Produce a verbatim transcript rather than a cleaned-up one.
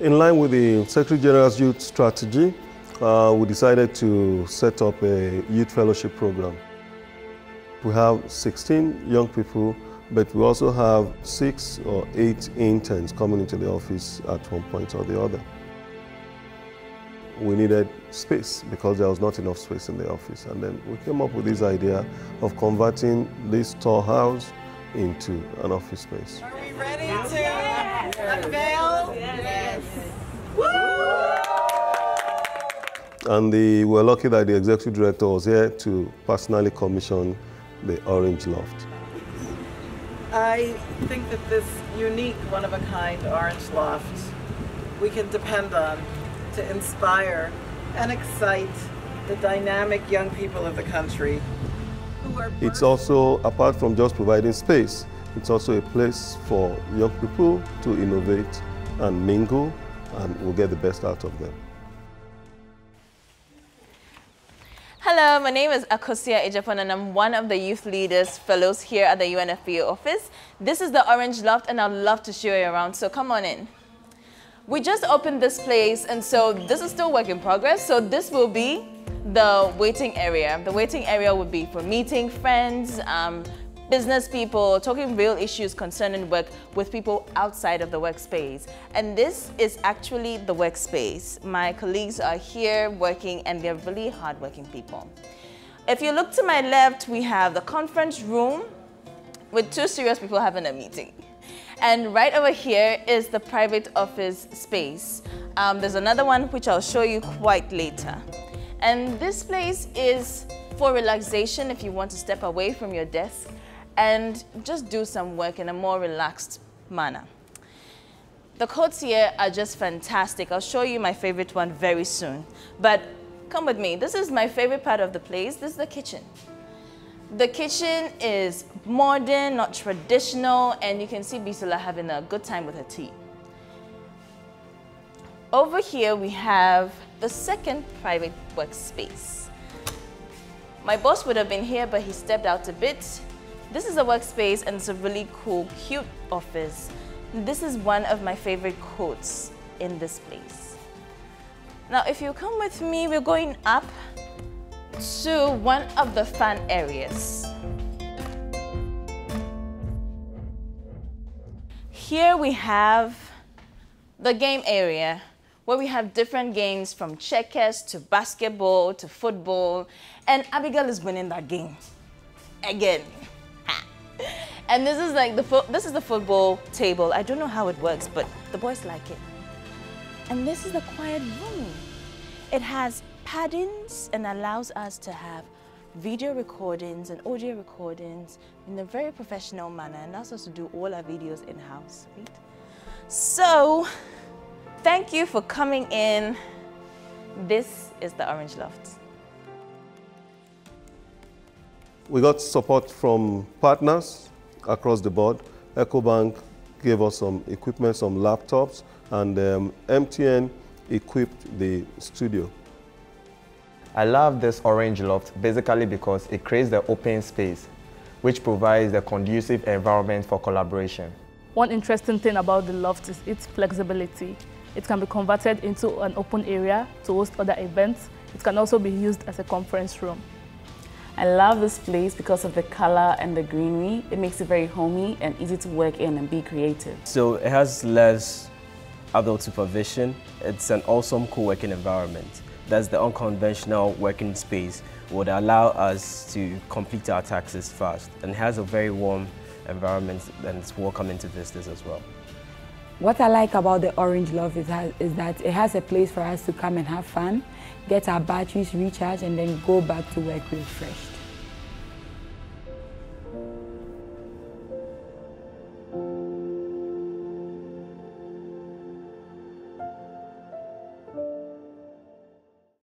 In line with the Secretary General's youth strategy, uh, we decided to set up a youth fellowship program. We have sixteen young people, but we also have six or eight interns coming into the office at one point or the other. We needed space because there was not enough space in the office, and then we came up with this idea of converting this storehouse into an office space. Are we ready to yes. unveil? Yes. Woo! And the, we're lucky that the executive director was here to personally commission the Orange Loft. I think that this unique, one-of-a-kind Orange Loft we can depend on to inspire and excite the dynamic young people of the country. It's also, apart from just providing space, it's also a place for young people to innovate and mingle, and we'll get the best out of them. Hello, my name is Akosia Ejepon, and I'm one of the youth leaders fellows here at the U N F P A office. This is the Orange Loft, and I'd love to show you around, so come on in. We just opened this place, and so this is still work in progress, so this will be the waiting area. The waiting area would be for meeting friends, um, business people, talking real issues concerning work with people outside of the workspace. And this is actually the workspace. My colleagues are here working, and they're really hardworking people. If you look to my left, we have the conference room with two serious people having a meeting. And right over here is the private office space. Um, there's another one which I'll show you quite later. And this place is for relaxation if you want to step away from your desk and just do some work in a more relaxed manner. The coats here are just fantastic. I'll show you my favorite one very soon. But come with me. This is my favorite part of the place. This is the kitchen. The kitchen is modern, not traditional, and you can see Bisola having a good time with her tea. Over here we have the second private workspace. My boss would have been here, but he stepped out a bit. This is a workspace, and it's a really cool, cute office. This is one of my favorite quotes in this place. Now, if you come with me, we're going up to one of the fan areas. Here we have the game area, where we have different games from checkers to basketball to football, and Abigail is winning that game again. And this is like the fo this is the football table. I don't know how it works, but the boys like it. And this is the quiet room. It has paddings and allows us to have video recordings and audio recordings in a very professional manner, and allows us to do all our videos in-house. Right? So, thank you for coming in. This is the Orange Loft. We got support from partners across the board. Ecobank gave us some equipment, some laptops, and um, M T N equipped the studio. I love this Orange Loft basically because it creates the open space, which provides a conducive environment for collaboration. One interesting thing about the Loft is its flexibility. It can be converted into an open area to host other events. It can also be used as a conference room. I love this place because of the color and the greenery. It makes it very homey and easy to work in and be creative. So it has less adult supervision. It's an awesome co-working environment. That's the unconventional working space would allow us to complete our taxes fast, and has a very warm environment, and it's welcoming to visitors as well. What I like about the Orange Loft is, is that it has a place for us to come and have fun, get our batteries recharged, and then go back to work refreshed.